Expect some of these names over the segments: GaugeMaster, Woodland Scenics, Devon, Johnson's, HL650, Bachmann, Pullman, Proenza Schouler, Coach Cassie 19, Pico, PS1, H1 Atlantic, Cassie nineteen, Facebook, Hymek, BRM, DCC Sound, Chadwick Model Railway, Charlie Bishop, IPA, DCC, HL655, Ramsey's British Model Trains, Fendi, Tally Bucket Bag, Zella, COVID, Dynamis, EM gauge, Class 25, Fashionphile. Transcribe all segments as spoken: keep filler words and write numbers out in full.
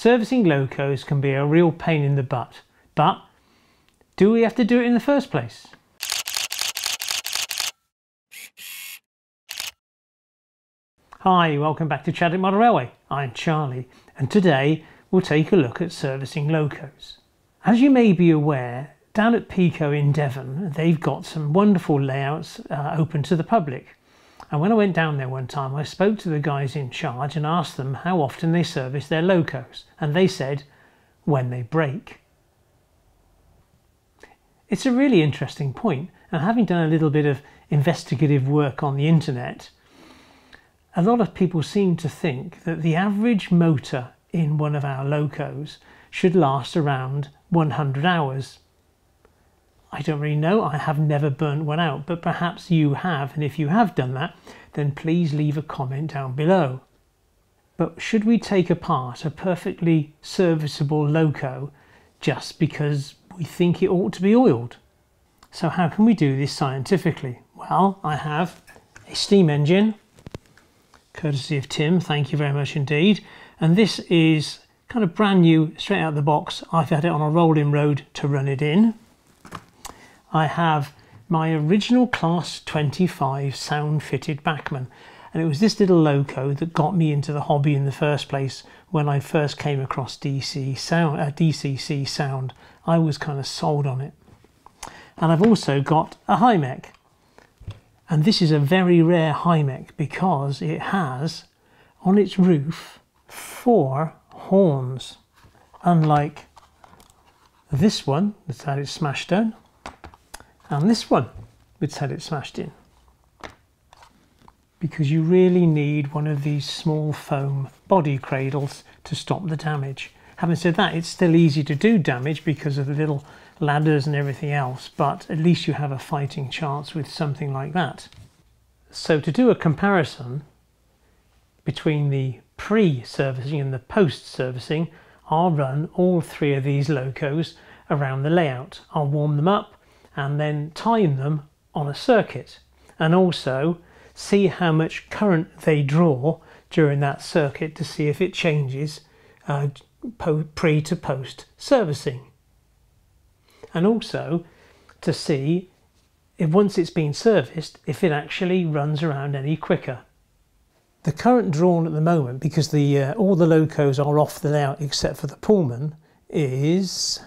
Servicing locos can be a real pain in the butt, but do we have to do it in the first place? Hi, welcome back to Chadwick Model Railway. I'm Charlie, and today we'll take a look at servicing locos. As you may be aware, down at Pico in Devon, they've got some wonderful layouts uh, open to the public. And when I went down there one time, I spoke to the guys in charge and asked them how often they service their locos, and they said, when they break. It's a really interesting point, and having done a little bit of investigative work on the internet, a lot of people seem to think that the average motor in one of our locos should last around one hundred hours. I don't really know, I have never burnt one out, but perhaps you have, and if you have done that, then please leave a comment down below. But should we take apart a perfectly serviceable loco just because we think it ought to be oiled? So how can we do this scientifically? Well, I have a steam engine, courtesy of Tim, thank you very much indeed, and this is kind of brand new, straight out of the box. I've had it on a rolling road to run it in. I have my original Class twenty-five sound fitted Bachmann, and it was this little loco that got me into the hobby in the first place. When I first came across D C sound, uh, D C C sound, I was kind of sold on it. And I've also got a Hymek, and this is a very rare Hymek because it has on its roof four horns, unlike this one that's had it smashed down, and this one which had it smashed in, because you really need one of these small foam body cradles to stop the damage. Having said that, it's still easy to do damage because of the little ladders and everything else, but at least you have a fighting chance with something like that. So to do a comparison between the pre-servicing and the post-servicing, I'll run all three of these locos around the layout. I'll warm them up and then time them on a circuit, and also see how much current they draw during that circuit to see if it changes uh, pre to post servicing, and also to see if once it's been serviced if it actually runs around any quicker. The current drawn at the moment, because the uh, all the locos are off the layout except for the Pullman, is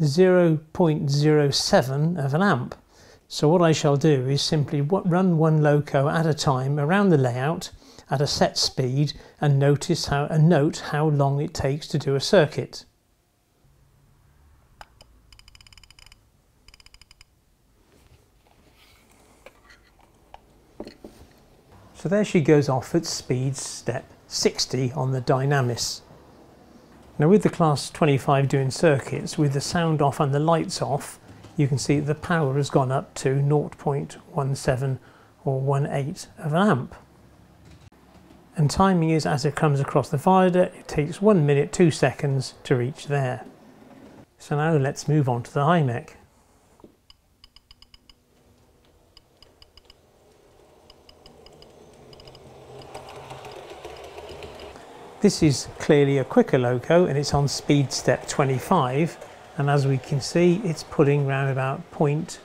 zero point zero seven of an amp. So what I shall do is simply run one loco at a time around the layout at a set speed, and notice how and note how long it takes to do a circuit. So there she goes off at speed step sixty on the Dynamis. Now with the Class twenty-five doing circuits, with the sound off and the lights off, you can see the power has gone up to zero point one seven or eighteen of an amp. And timing is, as it comes across the viaduct, it takes one minute two seconds to reach there. So now let's move on to the Hymek. This is clearly a quicker loco, and it's on speed step twenty-five, and as we can see it's pulling round about zero point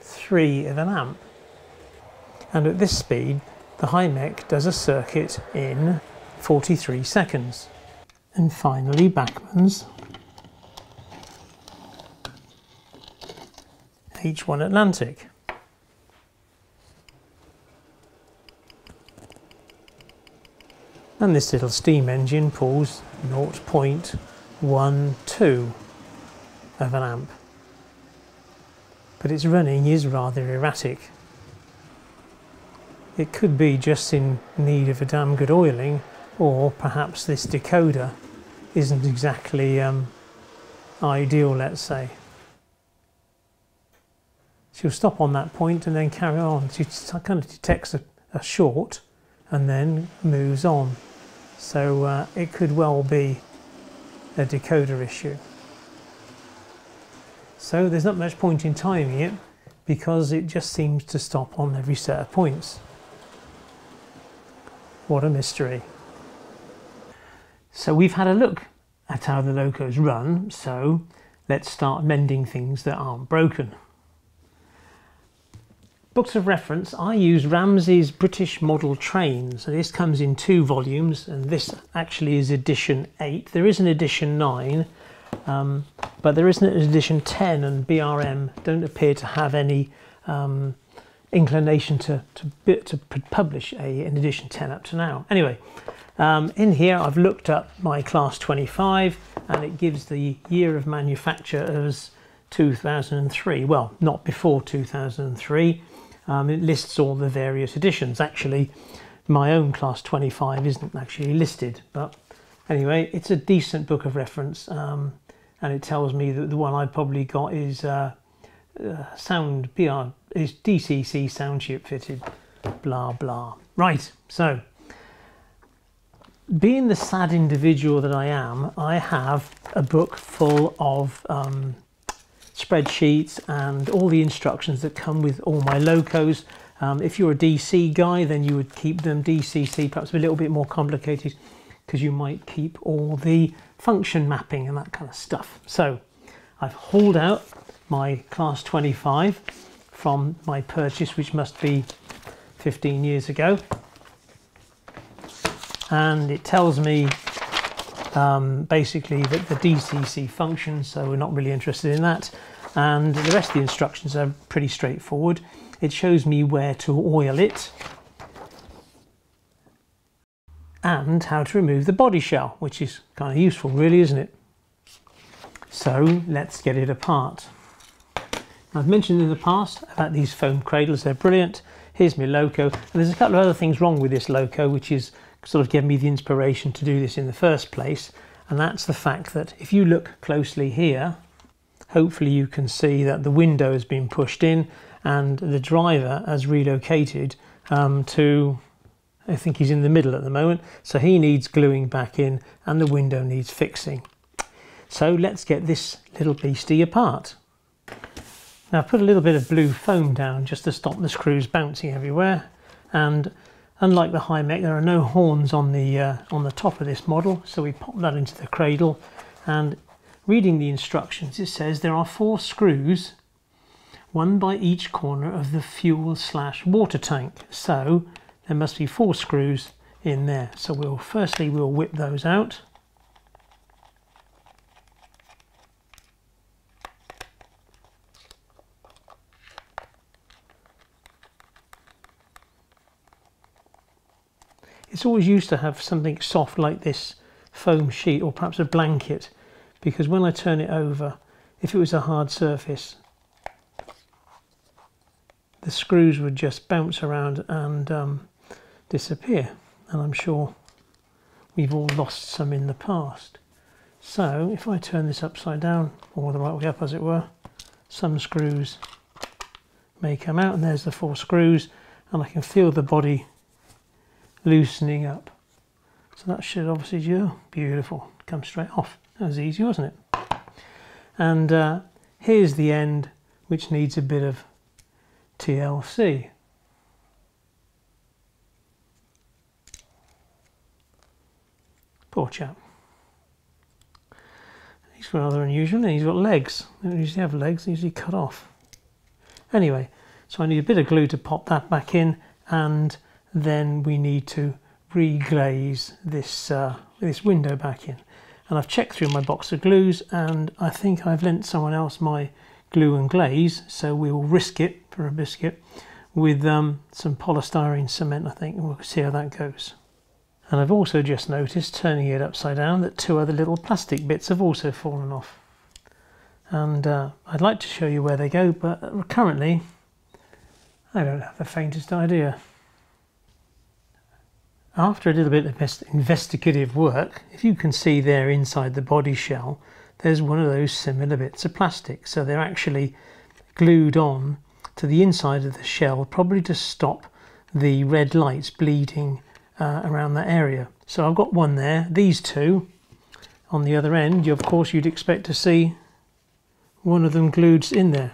three of an amp, and at this speed the Hymek does a circuit in forty-three seconds. And finally Bachmann's H one Atlantic. And this little steam engine pulls zero point one two of an amp, but its running is rather erratic. It could be just in need of a damn good oiling, or perhaps this decoder isn't exactly um, ideal, let's say. She'll stop on that point and then carry on. She kind of detects a, a short and then moves on. So uh, it could well be a decoder issue. So there's not much point in timing it, because it just seems to stop on every set of points. What a mystery. So we've had a look at how the locos run, so let's start mending things that aren't broken. Books of reference, I use Ramsey's British Model Trains. So this comes in two volumes, and this actually is edition eight. There is an edition nine, um, but there isn't an edition ten, and B R M don't appear to have any um, inclination to, to, to publish a, an edition ten up to now. Anyway, um, in here I've looked up my Class twenty-five, and it gives the year of manufacture as two thousand three, well, not before two thousand three. Um, it lists all the various editions. Actually, my own Class twenty-five isn't actually listed, but anyway, it's a decent book of reference, um, and it tells me that the one I probably got is uh, uh, Sound B R, is D C C Sound Ship Fitted, blah blah. Right, so being the sad individual that I am, I have a book full of um, spreadsheets and all the instructions that come with all my locos. Um, if you're a D C guy, then you would keep them D C C, perhaps a little bit more complicated, because you might keep all the function mapping and that kind of stuff. So I've hauled out my Class twenty-five from my purchase, which must be fifteen years ago, and it tells me Um, basically the, the D C C function, so we're not really interested in that, and the rest of the instructions are pretty straightforward. It shows me where to oil it and how to remove the body shell, which is kind of useful really, isn't it? So let's get it apart. I've mentioned in the past about these foam cradles, they're brilliant. Here's my loco, and there's a couple of other things wrong with this loco which is sort of gave me the inspiration to do this in the first place, and that's the fact that if you look closely here, hopefully you can see that the window has been pushed in and the driver has relocated um, to, I think he's in the middle at the moment, so he needs gluing back in and the window needs fixing. So let's get this little beastie apart. Now I've put a little bit of blue foam down just to stop the screws bouncing everywhere, and unlike the Hymek, there are no horns on the uh, on the top of this model, so we pop that into the cradle. And reading the instructions, it says there are four screws, one by each corner of the fuel slash water tank. So there must be four screws in there. So we'll firstly we'll whip those out. It's always used to have something soft like this foam sheet, or perhaps a blanket, because when I turn it over, if it was a hard surface, the screws would just bounce around and um, disappear, and I'm sure we've all lost some in the past. So if I turn this upside down, or the right way up as it were, some screws may come out, and there's the four screws, and I can feel the body loosening up. So that should obviously do. Beautiful. Come straight off. That was easy, wasn't it? And uh, here's the end, which needs a bit of T L C. Poor chap. He's rather unusual, and he's got legs. They don't usually have legs, they're usually cut off. Anyway, so I need a bit of glue to pop that back in, and then we need to reglaze this uh, this window back in. And I've checked through my box of glues, and I think I've lent someone else my glue and glaze, so we will risk it for a biscuit with um, some polystyrene cement, I think, and we'll see how that goes. And I've also just noticed, turning it upside down, that two other little plastic bits have also fallen off. And uh, I'd like to show you where they go, but currently I don't have the faintest idea. After a little bit of investigative work, if you can see there inside the body shell, there's one of those similar bits of plastic. So they're actually glued on to the inside of the shell, probably to stop the red lights bleeding uh, around that area. So I've got one there. These two on the other end, you, of course, you'd expect to see one of them glued in there,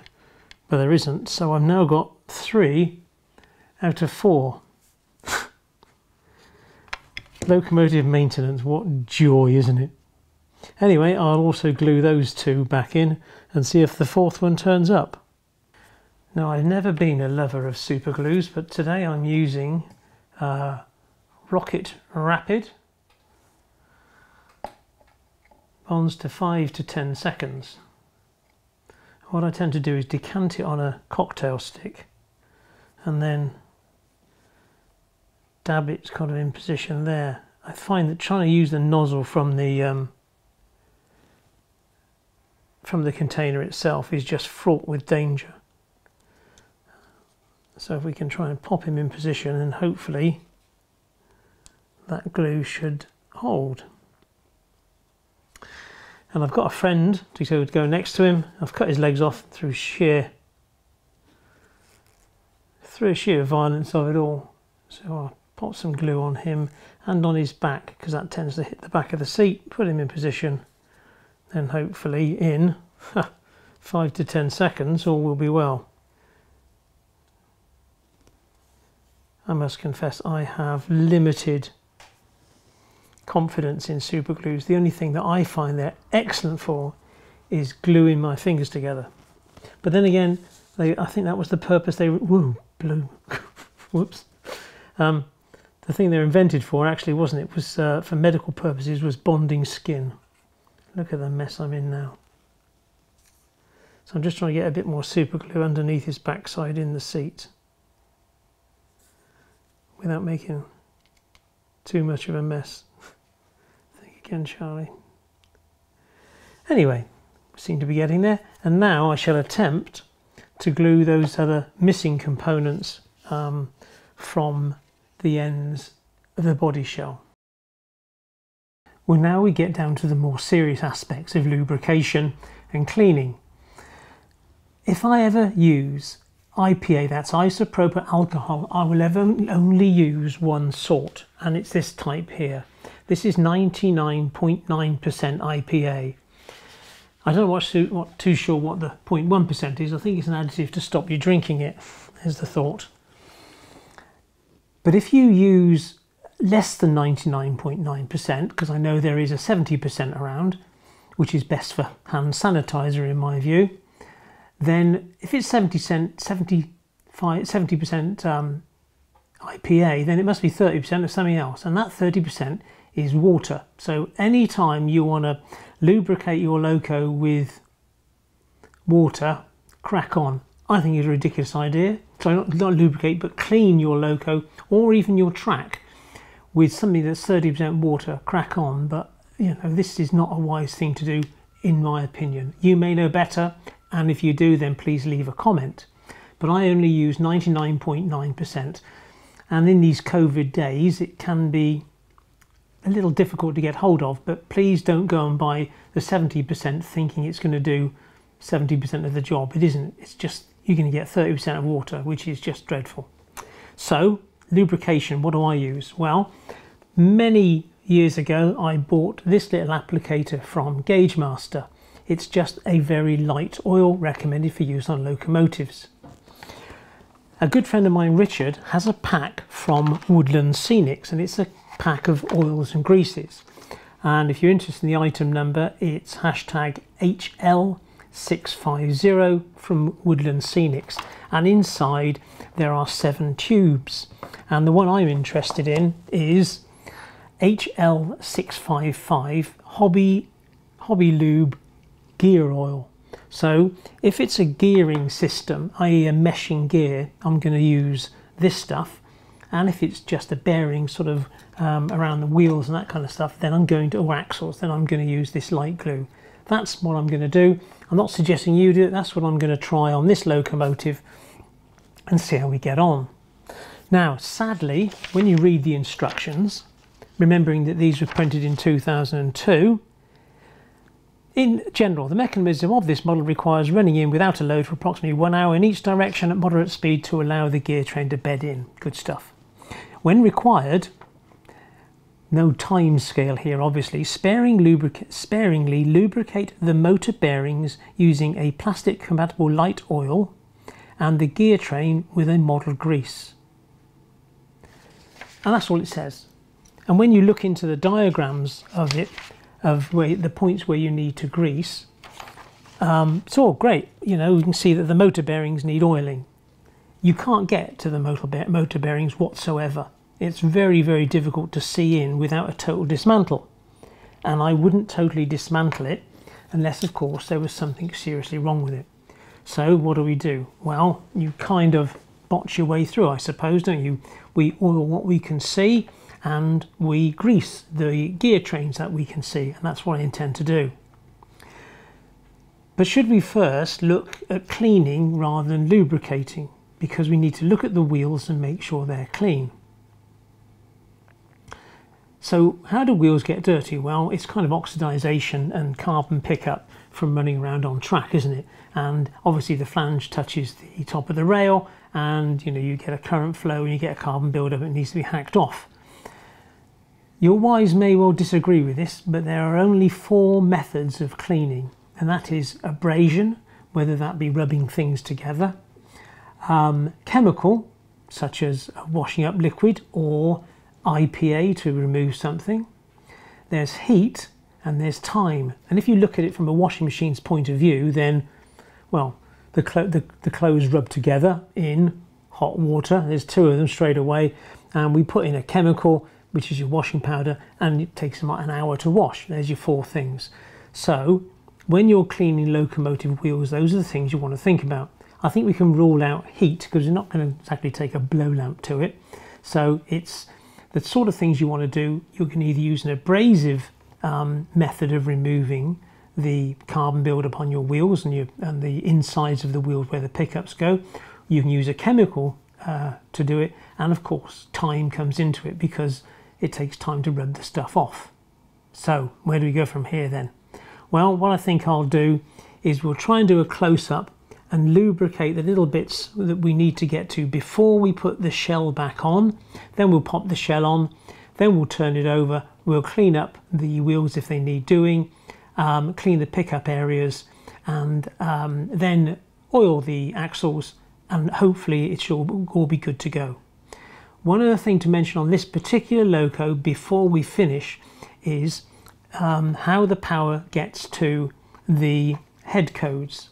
but there isn't. So I've now got three out of four. Locomotive maintenance, what joy, isn't it? Anyway, I'll also glue those two back in and see if the fourth one turns up. Now, I've never been a lover of super glues, but today I'm using uh, Rocket Rapid. Bonds to five to ten seconds. What I tend to do is decant it on a cocktail stick and then dab it's kind of in position there. I find that trying to use the nozzle from the um, from the container itself is just fraught with danger. So if we can try and pop him in position, and hopefully that glue should hold. And I've got a friend to go next to him. I've cut his legs off through sheer through sheer violence of it all. So I'll pop some glue on him and on his back, because that tends to hit the back of the seat, put him in position, and hopefully in five to ten seconds all will be well. I must confess I have limited confidence in super glues. The only thing that I find they're excellent for is gluing my fingers together. But then again, they, I think that was the purpose they... Whoa, blue. Whoops. Um, the thing they're invented for, actually, wasn't it? Was uh, for medical purposes, was bonding skin. Look at the mess I'm in now. So I'm just trying to get a bit more super glue underneath his backside in the seat without making too much of a mess. Think again, Charlie. Anyway, we seem to be getting there. And now I shall attempt to glue those other missing components um, from the ends of the body shell. Well, now we get down to the more serious aspects of lubrication and cleaning. If I ever use I P A, that's isopropyl alcohol, I will ever only use one sort, and it's this type here. This is ninety-nine point nine percent I P A. I don't know what, what, too sure what the zero point one percent is. I think it's an additive to stop you drinking it, is the thought. But if you use less than ninety-nine point nine percent, because I know there is a seventy percent around, which is best for hand sanitizer in my view, then if it's seventy percent um, I P A, then it must be thirty percent of something else, and that thirty percent is water. So anytime you want to lubricate your loco with water, crack on. I think it's a ridiculous idea. So not, not lubricate, but clean your loco or even your track with something that's thirty percent water, crack on. But you know, this is not a wise thing to do, in my opinion. You may know better, and if you do, then please leave a comment. But I only use ninety-nine point nine percent, and in these COVID days it can be a little difficult to get hold of, but please don't go and buy the seventy percent thinking it's going to do seventy percent of the job. It isn't. It's just you're going to get thirty percent of water, which is just dreadful. So lubrication, what do I use? Well, many years ago I bought this little applicator from GaugeMaster. It's just a very light oil recommended for use on locomotives. A good friend of mine, Richard, has a pack from Woodland Scenics, and it's a pack of oils and greases. And if you're interested in the item number, it's hashtag H L six five zero from Woodland Scenics, and inside there are seven tubes, and the one I'm interested in is H L six five five Hobby Hobby Lube Gear Oil. So if it's a gearing system, that is a meshing gear, I'm going to use this stuff, and if it's just a bearing sort of um, around the wheels and that kind of stuff, then I'm going to, or axles, then I'm going to use this light glue. That's what I'm going to do. I'm not suggesting you do it. That's what I'm going to try on this locomotive and see how we get on. Now, sadly, when you read the instructions, remembering that these were printed in two thousand two, in general, the mechanism of this model requires running in without a load for approximately one hour in each direction at moderate speed to allow the gear train to bed in. Good stuff. When required, no time scale here, obviously. Sparing lubric sparingly lubricate the motor bearings using a plastic-compatible light oil and the gear train with a model grease. And that's all it says. And when you look into the diagrams of it, of where, the points where you need to grease, um, it's all great. You know, we can see that the motor bearings need oiling. You can't get to the motor, bear, motor bearings whatsoever. It's very, very difficult to see in without a total dismantle. And I wouldn't totally dismantle it unless, of course, there was something seriously wrong with it. So what do we do? Well, you kind of botch your way through, I suppose, don't you? We oil what we can see and we grease the gear trains that we can see, and that's what I intend to do. But should we first look at cleaning rather than lubricating? Because we need to look at the wheels and make sure they're clean. So how do wheels get dirty? Well, it's kind of oxidization and carbon pickup from running around on track, isn't it? And obviously the flange touches the top of the rail, and you know, you get a current flow and you get a carbon buildup. It needs to be hacked off. Your wise may well disagree with this, but there are only four methods of cleaning, and that is abrasion, whether that be rubbing things together, um, chemical, such as washing up liquid, or I P A to remove something. There's heat and there's time. And if you look at it from a washing machine's point of view, then, well, the, clo the, the clothes rub together in hot water. There's two of them straight away. And we put in a chemical, which is your washing powder, and it takes about an hour to wash. There's your four things. So when you're cleaning locomotive wheels, those are the things you want to think about. I think we can rule out heat because you're not going to exactly take a blow lamp to it. So it's the sort of things you want to do. You can either use an abrasive um, method of removing the carbon buildup on your wheels and, your, and the insides of the wheels where the pickups go. You can use a chemical uh, to do it, and of course time comes into it because it takes time to rub the stuff off. So where do we go from here then? Well, what I think I'll do is we'll try and do a close-up and lubricate the little bits that we need to get to before we put the shell back on. Then we'll pop the shell on, then we'll turn it over, we'll clean up the wheels if they need doing, um, clean the pickup areas, and um, then oil the axles, and hopefully it should all be good to go. One other thing to mention on this particular loco before we finish is um, how the power gets to the head codes.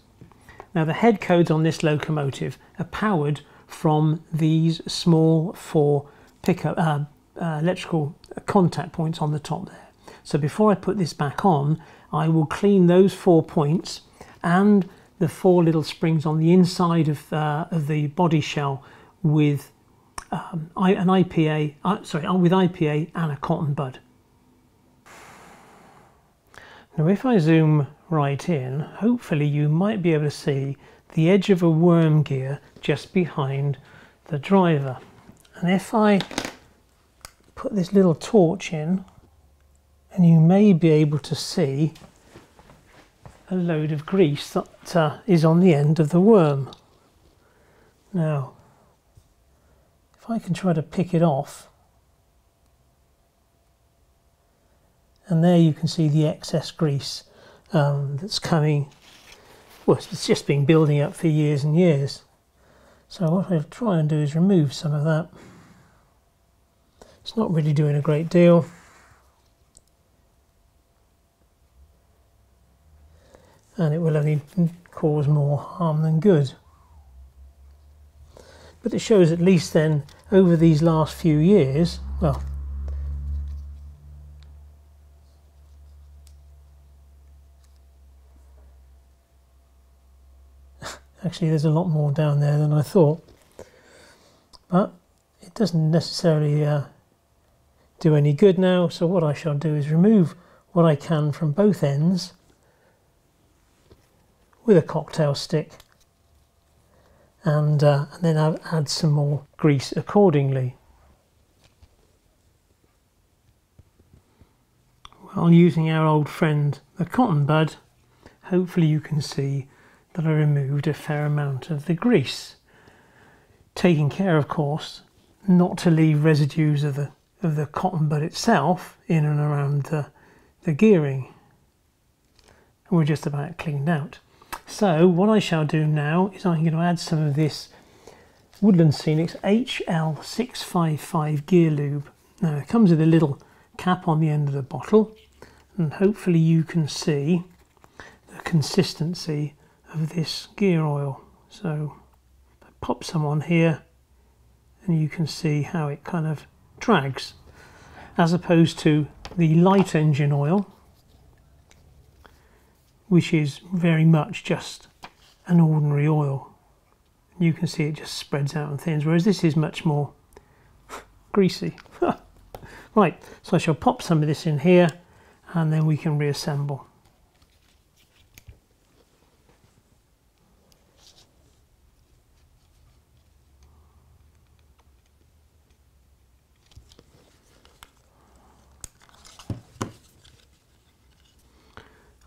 Now the head codes on this locomotive are powered from these small four pickup uh, uh, electrical contact points on the top there. So before I put this back on, I will clean those four points and the four little springs on the inside of, uh, of the body shell with um, an I P A, uh, sorry, with I P A and a cotton bud. Now if I zoom right in, hopefully you might be able to see the edge of a worm gear just behind the driver. And if I put this little torch in, and you may be able to see a load of grease that uh, is on the end of the worm. Now, if I can try to pick it off, and there you can see the excess grease um, that's coming. Well, it's just been building up for years and years. So what I'll try and do is remove some of that. It's not really doing a great deal. And it will only cause more harm than good. But it shows at least then over these last few years, well, actually there's a lot more down there than I thought, but it doesn't necessarily uh, do any good now. So what I shall do is remove what I can from both ends with a cocktail stick, and, uh, and then I'll add some more grease accordingly. Well, using our old friend the cotton bud, hopefully you can see that I removed a fair amount of the grease, taking care of course not to leave residues of the of the cotton bud itself in and around the, the gearing. And we're just about cleaned out. So what I shall do now is I'm going to add some of this Woodland Scenics H L six fifty-five gear lube. Now it comes with a little cap on the end of the bottle, and hopefully you can see the consistency of this gear oil. So I pop some on here and you can see how it kind of drags, as opposed to the light engine oil, which is very much just an ordinary oil. You can see it just spreads out and thins, whereas this is much more greasy. Right, so I shall pop some of this in here and then we can reassemble.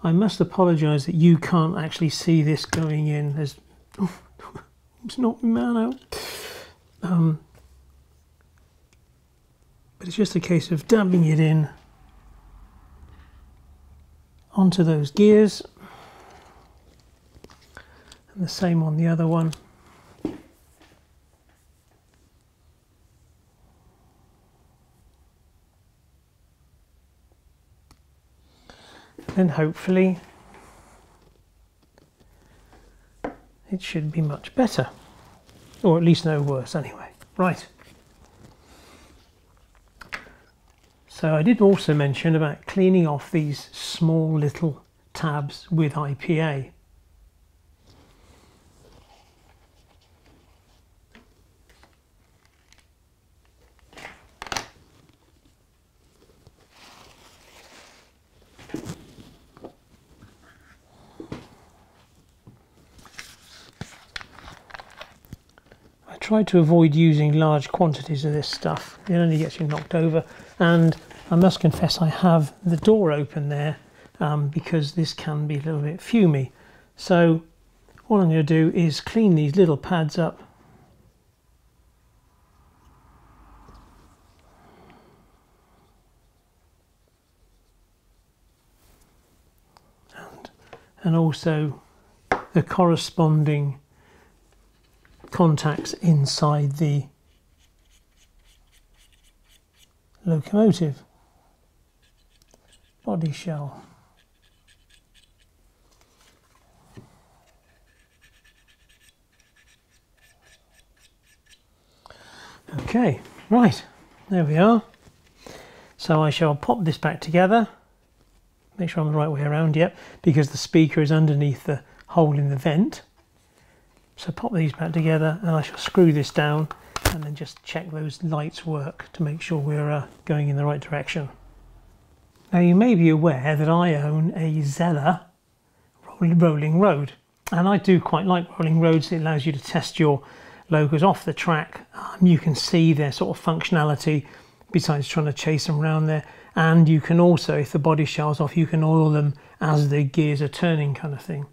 I must apologise that you can't actually see this going in. There's, oh, it's not man out. Um, but it's just a case of dabbing it in onto those gears, and the same on the other one. Then hopefully it should be much better, or at least no worse anyway. Right. So I did also mention about cleaning off these small little tabs with I P A. Try to avoid using large quantities of this stuff, it only gets you knocked over. And I must confess, I have the door open there um, because this can be a little bit fumy. So all I'm going to do is clean these little pads up. And, and also the corresponding contacts inside the locomotive body shell. Okay, right, there we are. So I shall pop this back together, make sure I'm the right way around, yep, because the speaker is underneath the hole in the vent. So pop these back together and I shall screw this down and then just check those lights work to make sure we're uh, going in the right direction. Now you may be aware that I own a Zella rolling road, and I do quite like rolling roads. It allows you to test your locos off the track. Um, you can see their sort of functionality besides trying to chase them around there, and you can also, if the body shell's off, you can oil them as the gears are turning, kind of thing.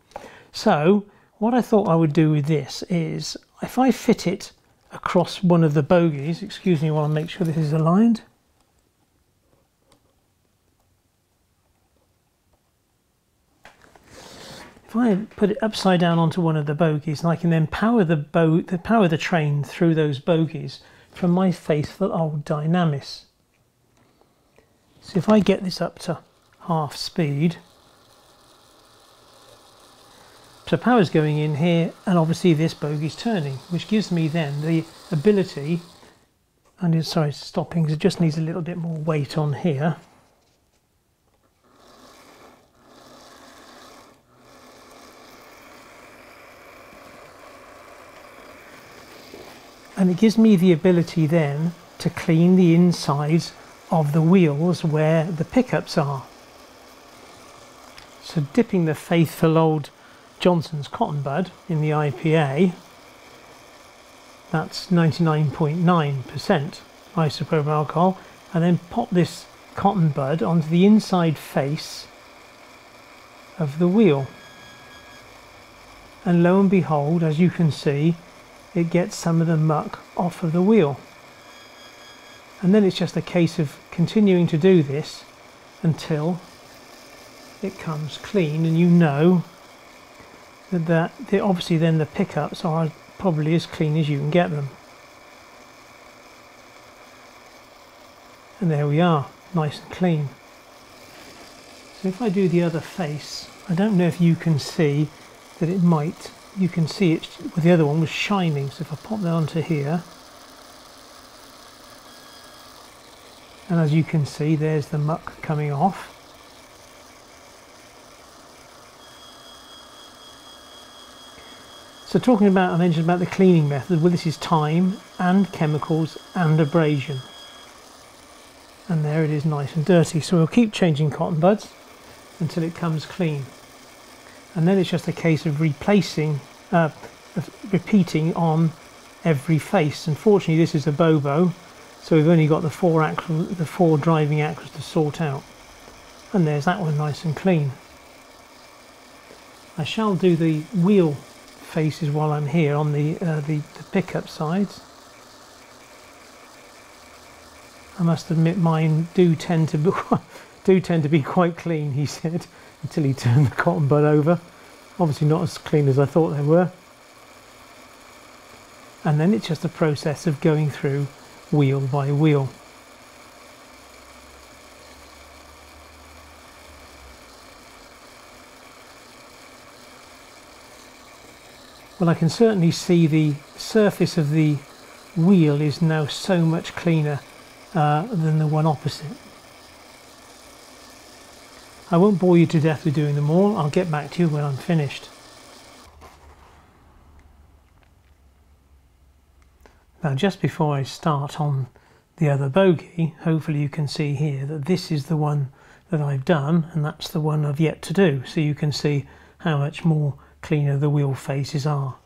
So what I thought I would do with this is, if I fit it across one of the bogies, excuse me while I make sure this is aligned. If I put it upside down onto one of the bogies, and I can then power the, bo the, power the train through those bogies from my faithful old Dynamis. So if I get this up to half speed, so power's going in here, and obviously this bogey's turning, which gives me then the ability, and it's, sorry, stopping, because it just needs a little bit more weight on here. And it gives me the ability then to clean the insides of the wheels where the pickups are. So dipping the faithful old Johnson's cotton bud in the I P A, that's ninety-nine point nine percent isopropyl alcohol, and then pop this cotton bud onto the inside face of the wheel, and lo and behold, as you can see, it gets some of the muck off of the wheel. And then it's just a case of continuing to do this until it comes clean, and you know that the, obviously then the pickups are probably as clean as you can get them. And there we are, nice and clean. So if I do the other face, I don't know if you can see that it might, you can see it with the other one was shining. So if I pop that onto here, and as you can see, there's the muck coming off. So talking about, I mentioned about the cleaning method, well this is time and chemicals and abrasion. And there it is, nice and dirty. So we'll keep changing cotton buds until it comes clean. And then it's just a case of replacing, uh, of repeating on every face. Unfortunately this is a Bobo, so we've only got the four, axle, the four driving axles to sort out. And there's that one nice and clean. I shall do the wheel faces while I'm here on the, uh, the, the pickup sides. I must admit mine do tend to be, do tend to be quite clean, he said, until he turned the cotton bud over. Obviously not as clean as I thought they were. And then it's just a process of going through wheel by wheel. Well, I can certainly see the surface of the wheel is now so much cleaner uh, than the one opposite. I won't bore you to death with doing them all. I'll get back to you when I'm finished. Now, just before I start on the other bogie, hopefully you can see here that this is the one that I've done, and that's the one I've yet to do. So you can see how much more cleaner the wheel faces are.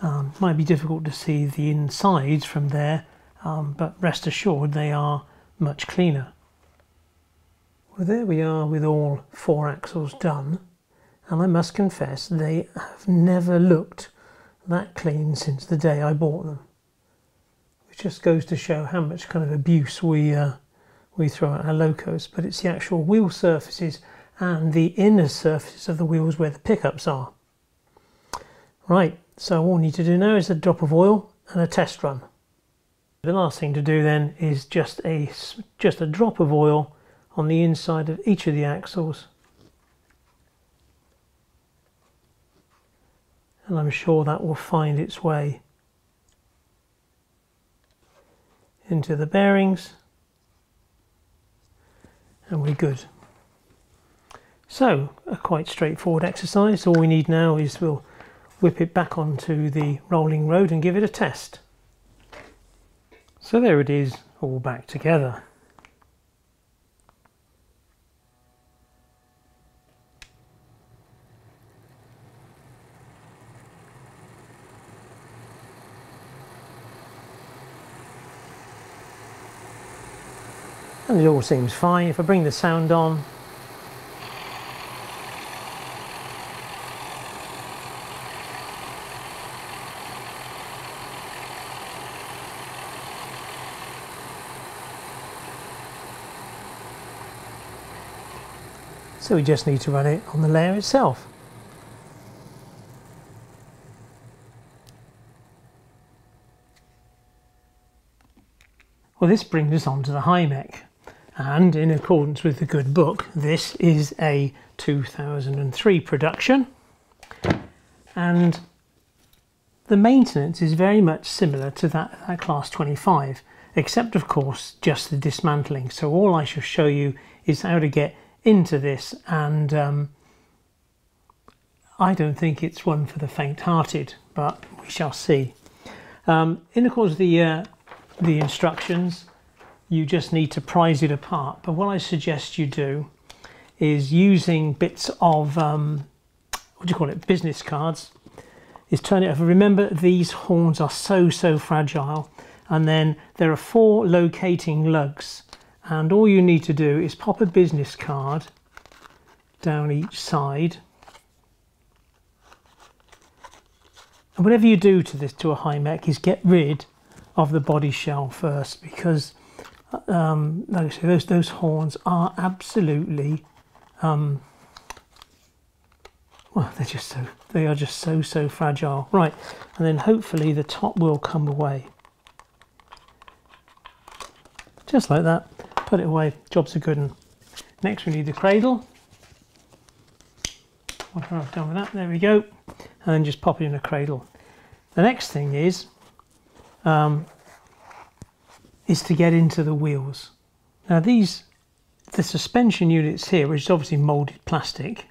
Um, might be difficult to see the insides from there, um, but rest assured they are much cleaner. Well, there we are with all four axles done, and I must confess they have never looked that clean since the day I bought them, which just goes to show how much kind of abuse we uh, we throw at our locos. But it's the actual wheel surfaces and the inner surfaces of the wheels where the pickups are. Right, so all we need to do now is a drop of oil and a test run. The last thing to do then is just a, just a drop of oil on the inside of each of the axles. And I'm sure that will find its way into the bearings. And we're good. So, a quite straightforward exercise. All we need now is we'll whip it back onto the rolling road and give it a test. So there it is, all back together. And it all seems fine. If I bring the sound on, so we just need to run it on the layer itself. Well, this brings us on to the Hymek, and in accordance with the good book, this is a two thousand three production, and the maintenance is very much similar to that, that Class twenty-five, except of course just the dismantling. So all I shall show you is how to get into this, and um, I don't think it's one for the faint-hearted, but we shall see. Um, in of course the uh, the instructions, you just need to prise it apart. But what I suggest you do is using bits of um, what do you call it, business cards, is turn it over. Remember, these horns are so so fragile, and then there are four locating lugs. And all you need to do is pop a business card down each side. And whatever you do to this, to a Hymek, is get rid of the body shell first, because um, like I say, those, those horns are absolutely, um, well, they're just so, they are just so, so fragile. Right, and then hopefully the top will come away. Just like that. put it away, job's a good one. Next we need the cradle. Whatever I've done with that, there we go. And then just pop it in a cradle. The next thing is, um, is to get into the wheels. Now these, the suspension units here, which is obviously moulded plastic,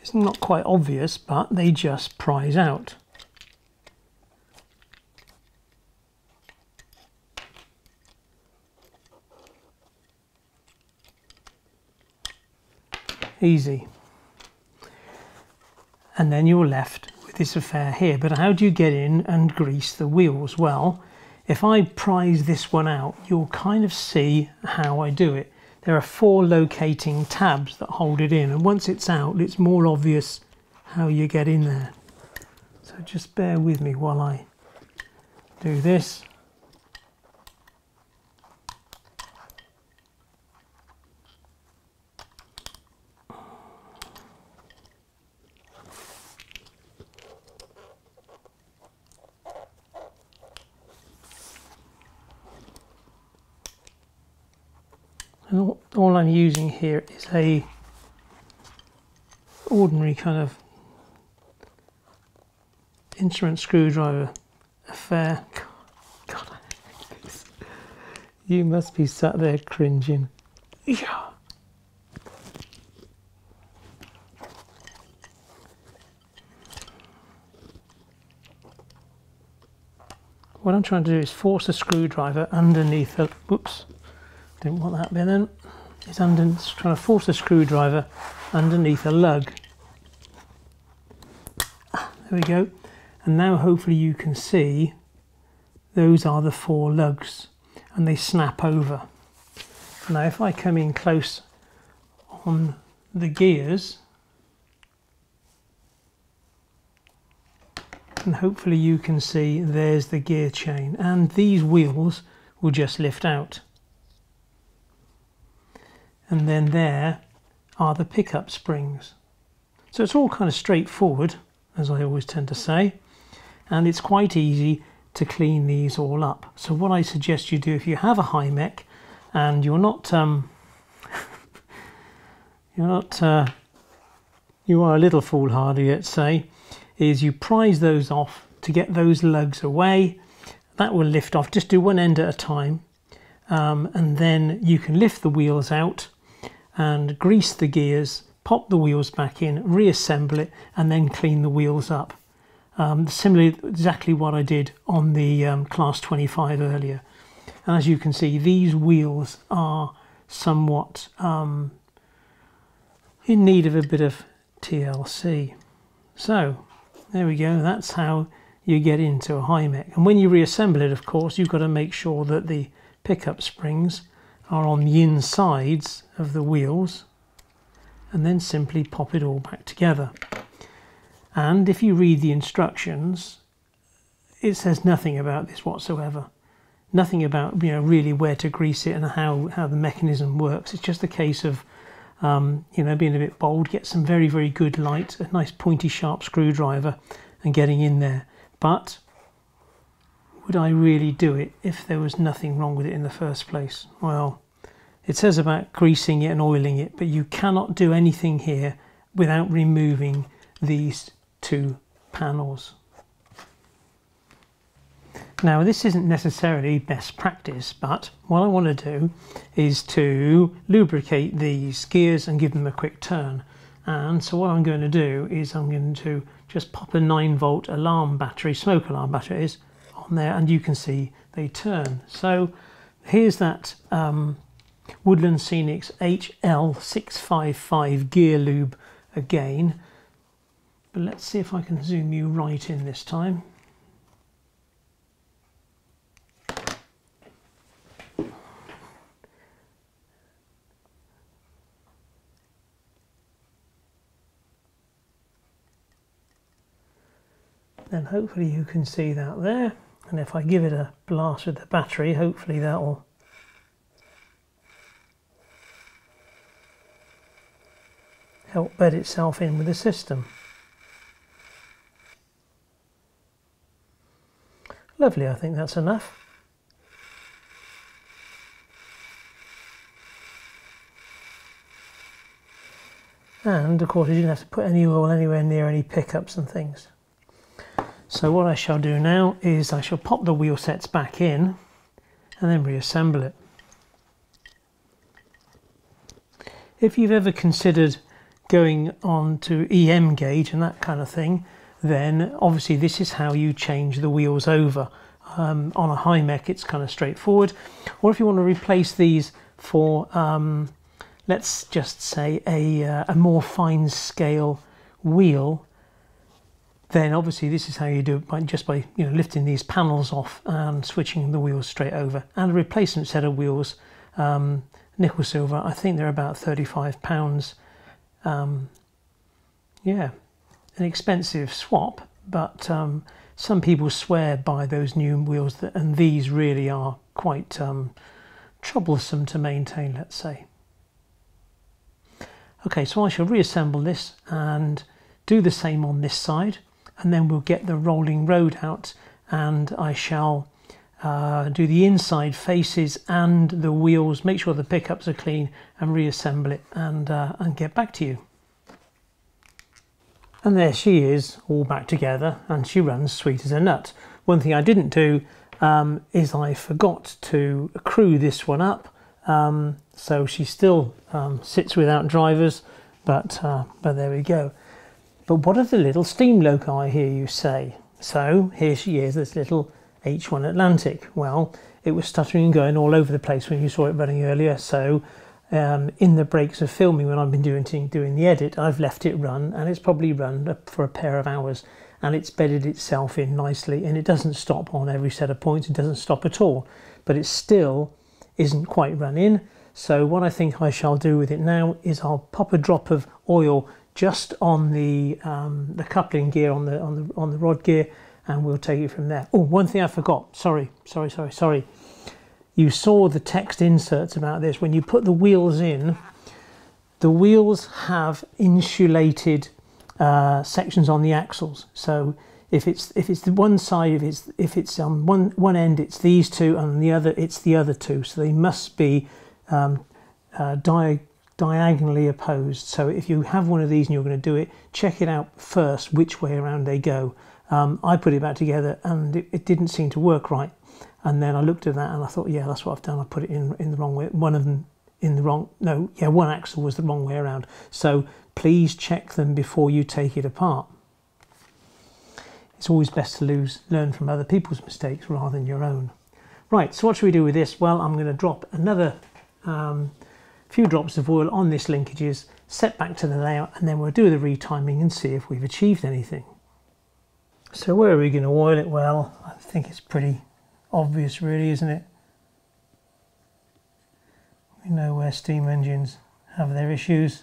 it's not quite obvious, but they just prise out. Easy. And then you're left with this affair here. But how do you get in and grease the wheels? Well, if I prise this one out, you'll kind of see how I do it. There are four locating tabs that hold it in, and once it's out, it's more obvious how you get in there. So just bear with me while I do this. And all I'm using here is a ordinary kind of instrument screwdriver affair. God, I hate this. You must be sat there cringing. Yeah. What I'm trying to do is force the screwdriver underneath the, whoops. Didn't want that bit then. It's under, trying to force a screwdriver underneath a lug. Ah, there we go. And now hopefully you can see those are the four lugs and they snap over. Now if I come in close on the gears, and hopefully you can see there's the gear chain, and these wheels will just lift out. And then there are the pickup springs. So it's all kind of straightforward, as I always tend to say, and it's quite easy to clean these all up. So what I suggest you do if you have a Hymek and you're not, um, you're not, uh, you are a little foolhardy, let's say, is you prise those off to get those lugs away. That will lift off. Just do one end at a time, um, and then you can lift the wheels out and grease the gears, pop the wheels back in, reassemble it, and then clean the wheels up. Um, similarly, exactly what I did on the um, Class twenty-five earlier. And as you can see, these wheels are somewhat um, in need of a bit of T L C. So there we go, that's how you get into a Hymek. And when you reassemble it, of course, you've got to make sure that the pickup springs are on the insides of the wheels, and then simply pop it all back together. And if you read the instructions, it says nothing about this whatsoever. Nothing about, you know, really where to grease it and how, how the mechanism works. It's just a case of, um, you know, being a bit bold, get some very, very good light, a nice pointy sharp screwdriver and getting in there. But would I really do it if there was nothing wrong with it in the first place? Well, it says about greasing it and oiling it, but you cannot do anything here without removing these two panels. Now, this isn't necessarily best practice, but what I want to do is to lubricate these gears and give them a quick turn. And so what I'm going to do is I'm going to just pop a nine volt alarm battery, smoke alarm battery is, there, and you can see they turn. So here's that um, Woodland Scenics H L six fifty-five gear lube again, but let's see if I can zoom you right in this time. Then hopefully you can see that there. And if I give it a blast with the battery, hopefully that'll help bed itself in with the system. Lovely, I think that's enough. And of course you didn't have to put any oil anywhere near any pickups and things. So what I shall do now is I shall pop the wheel sets back in and then reassemble it. If you've ever considered going on to E M gauge and that kind of thing, then obviously this is how you change the wheels over. Um, on a Hymek it's kind of straightforward, or if you want to replace these for um, let's just say a, uh, a more fine scale wheel, then obviously this is how you do it, by just by you know lifting these panels off and switching the wheels straight over. And a replacement set of wheels, um, nickel silver, I think they're about thirty-five pounds. Um, yeah, an expensive swap, but um, some people swear by those new wheels, that, and these really are quite um, troublesome to maintain, let's say. Okay, so I shall reassemble this and do the same on this side, and then we'll get the rolling road out, and I shall uh, do the inside faces and the wheels, make sure the pickups are clean, and reassemble it and, uh, and get back to you. And there she is, all back together, and she runs sweet as a nut. One thing I didn't do um, is I forgot to crew this one up. Um, so she still um, sits without drivers, but, uh, but there we go. But what of the little steam loco, I hear you say? So here she is, this little H one Atlantic. Well, it was stuttering and going all over the place when you saw it running earlier, so um, in the breaks of filming when I've been doing, doing the edit, I've left it run, and it's probably run for a pair of hours, and it's bedded itself in nicely, and it doesn't stop on every set of points, it doesn't stop at all, but it's still isn't quite run in. So what I think I shall do with it now is I'll pop a drop of oil just on the um, the coupling gear on the on the on the rod gear, and we'll take it from there. Oh, one thing I forgot. Sorry, sorry, sorry, sorry. You saw the text inserts about this. When you put the wheels in, the wheels have insulated uh, sections on the axles. So if it's if it's the one side, if it's if it's on one one end, it's these two, and on the other it's the other two. So they must be um, uh, di diagonally opposed. So if you have one of these and you're going to do it, check it out first which way around they go. Um, I put it back together and it, it didn't seem to work right. And then I looked at that and I thought, yeah, that's what I've done. I put it in in the wrong way. One of them in the wrong. No, yeah, one axle was the wrong way around. So please check them before you take it apart. It's always best to lose, learn from other people's mistakes rather than your own. Right, so what should we do with this? Well, I'm going to drop another um, few drops of oil on this linkages, set back to the layout, and then we'll do the retiming and see if we've achieved anything. So where are we going to oil it? Well, I think it's pretty obvious really, isn't it? We know where steam engines have their issues.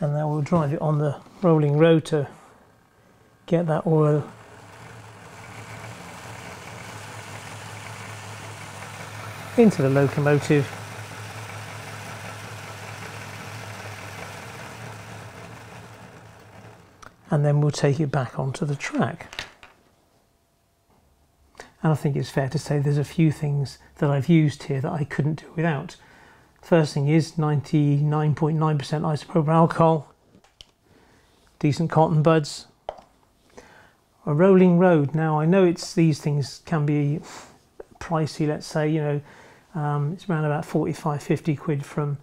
And now we'll drive it on the rolling road to get that oil. Into the locomotive. And then we'll take it back onto the track. And I think it's fair to say there's a few things that I've used here that I couldn't do without. First thing is ninety-nine point nine percent isopropyl alcohol, decent cotton buds, a rolling road. Now I know it's these things can be pricey, let's say, you know, um, it's around about forty-five, fifty quid from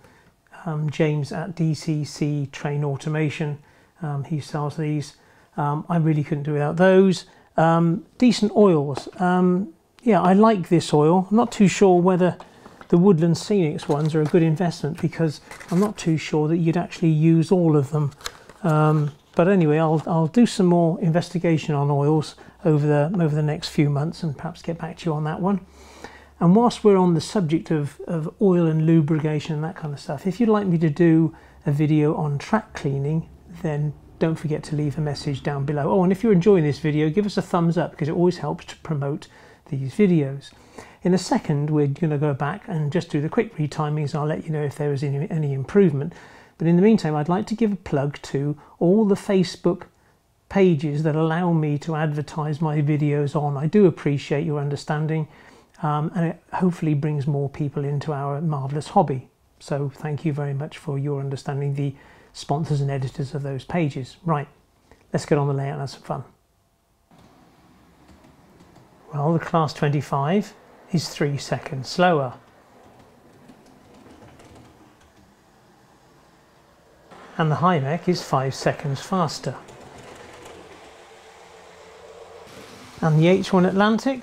um, James at D C C Train Automation. Um, he sells these. Um, I really couldn't do without those. Um, decent oils. Um, yeah, I like this oil. I'm not too sure whether the Woodland Scenics ones are a good investment, because I'm not too sure that you'd actually use all of them. Um, but anyway, I'll, I'll do some more investigation on oils over the, over the next few months and perhaps get back to you on that one. And whilst we're on the subject of, of oil and lubrication and that kind of stuff, if you'd like me to do a video on track cleaning, then don't forget to leave a message down below. Oh, and if you're enjoying this video, give us a thumbs up, because it always helps to promote these videos. In a second, we're going to go back and just do the quick retimings. I'll let you know if there is any, any improvement. But in the meantime, I'd like to give a plug to all the Facebook pages that allow me to advertise my videos on. I do appreciate your understanding. um, and it hopefully brings more people into our marvellous hobby. So thank you very much for your understanding, the sponsors and editors of those pages. Right, let's get on the layout and have some fun. Well, the Class twenty-five is three seconds slower. And the Hymek is five seconds faster. And the H one Atlantic,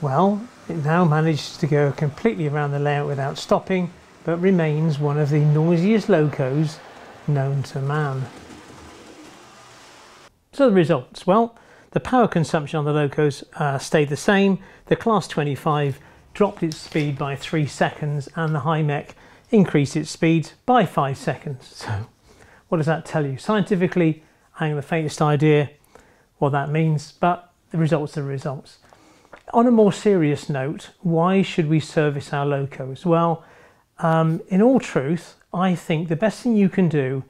well, it now manages to go completely around the layout without stopping, but remains one of the noisiest locos known to man. So the results, well, the power consumption on the locos uh, stayed the same. The Class twenty-five dropped its speed by three seconds and the Hymek increased its speed by five seconds. So what does that tell you? Scientifically, I haven't the faintest idea what that means, but the results are the results. On a more serious note, why should we service our locos? Well, um, in all truth, I think the best thing you can do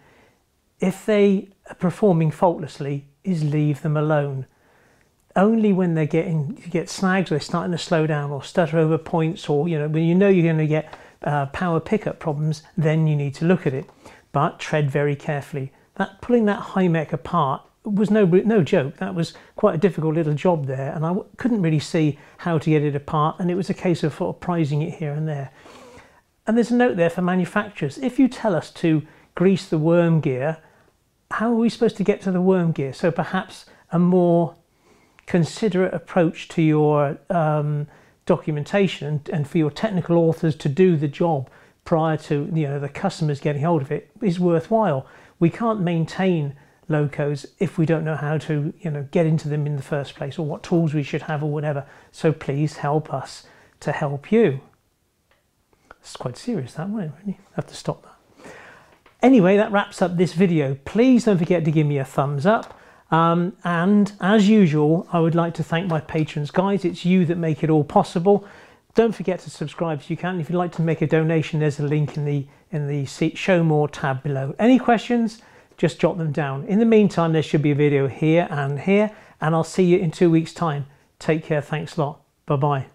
if they are performing faultlessly is leave them alone. Only when they're getting, you get snags or they're starting to slow down or stutter over points, or you know, when you know you're going to get uh, power pickup problems, then you need to look at it. But tread very carefully. That pulling that Hymek apart was no no joke. That was quite a difficult little job there, and I w couldn't really see how to get it apart, and it was a case of sort of prizing it here and there. And there's a note there for manufacturers. If you tell us to grease the worm gear, how are we supposed to get to the worm gear? So perhaps a more considerate approach to your um, documentation and, and for your technical authors to do the job prior to you know the customers getting hold of it is worthwhile. We can't maintain locos if we don't know how to you know get into them in the first place, or what tools we should have or whatever. So please help us to help you. It's quite serious that, wasn't it, really? I have to stop that. Anyway, that wraps up this video. Please don't forget to give me a thumbs up. Um, and as usual, I would like to thank my patrons. Guys, it's you that make it all possible. Don't forget to subscribe if you can. If you'd like to make a donation, there's a link in the, in the Show More tab below. Any questions, just jot them down. In the meantime, there should be a video here and here, and I'll see you in two weeks' time. Take care. Thanks a lot. Bye-bye.